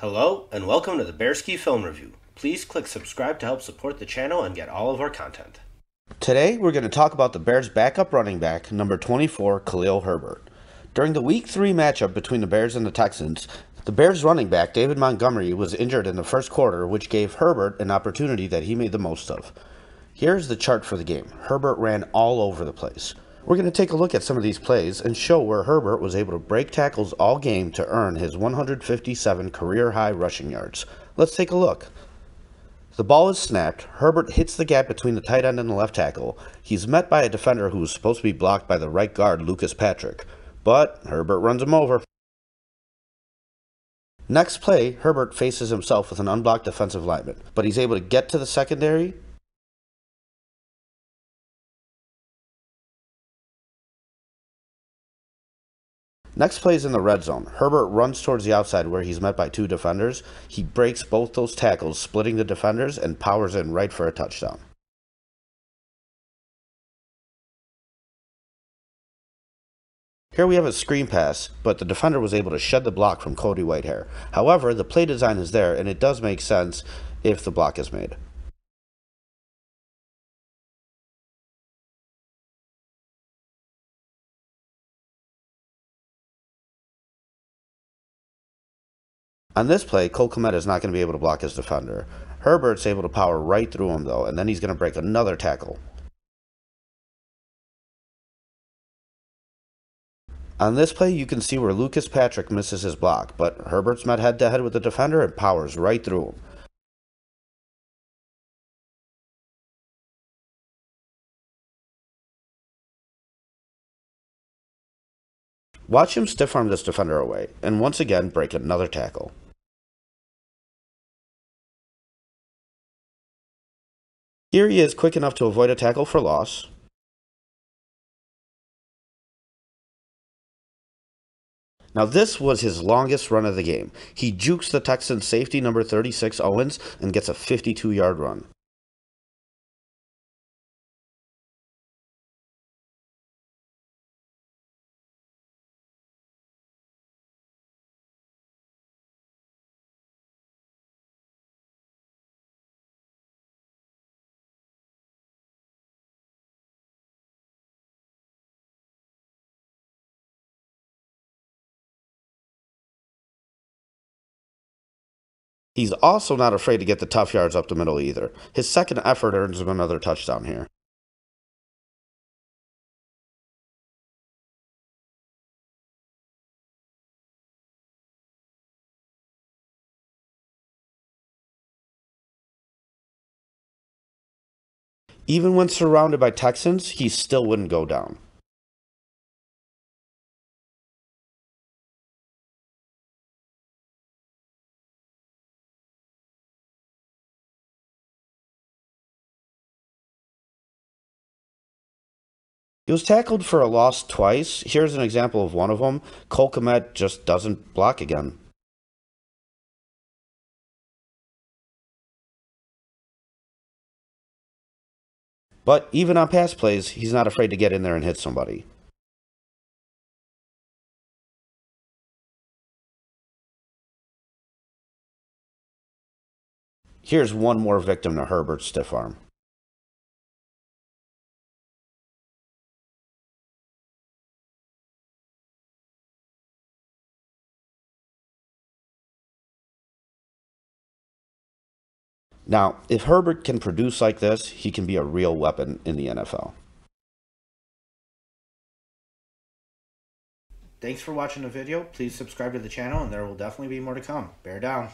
Hello and welcome to the Bearski Film Review. Please click subscribe to help support the channel and get all of our content. Today we're going to talk about the Bears' backup running back, number 24, Khalil Herbert. During the Week 3 matchup between the Bears and the Texans, the Bears' running back, David Montgomery, was injured in the first quarter, which gave Herbert an opportunity that he made the most of. Here's the chart for the game. Herbert ran all over the place. We're going to take a look at some of these plays and show where Herbert was able to break tackles all game to earn his 157 career-high rushing yards. Let's take a look. The ball is snapped. Herbert hits the gap between the tight end and the left tackle. He's met by a defender who was supposed to be blocked by the right guard, Lucas Patrick, but Herbert runs him over. Next play, Herbert faces himself with an unblocked defensive lineman, but he's able to get to the secondary. Next play is in the red zone. Herbert runs towards the outside where he's met by two defenders. He breaks both those tackles, splitting the defenders, and powers in right for a touchdown. Here we have a screen pass, but the defender was able to shed the block from Cody Whitehair. However, the play design is there, and it does make sense if the block is made. On this play, Cole Kmet is not going to be able to block his defender. Herbert's able to power right through him, though, and then he's going to break another tackle. On this play, you can see where Lucas Patrick misses his block, but Herbert's met head-to-head with the defender and powers right through him. Watch him stiff-arm this defender away, and once again break another tackle. Here he is quick enough to avoid a tackle for loss. Now this was his longest run of the game. He jukes the Texans safety number 36, Owens, and gets a 52-yard run. He's also not afraid to get the tough yards up the middle either. His second effort earns him another touchdown here. Even when surrounded by Texans, he still wouldn't go down. He was tackled for a loss twice. Here's an example of one of them. Cole Kmet just doesn't block again. But even on pass plays, he's not afraid to get in there and hit somebody. Here's one more victim to Herbert's stiff arm. Now, if Herbert can produce like this, he can be a real weapon in the NFL. Thanks for watching the video. Please subscribe to the channel, and there will definitely be more to come. Bear down.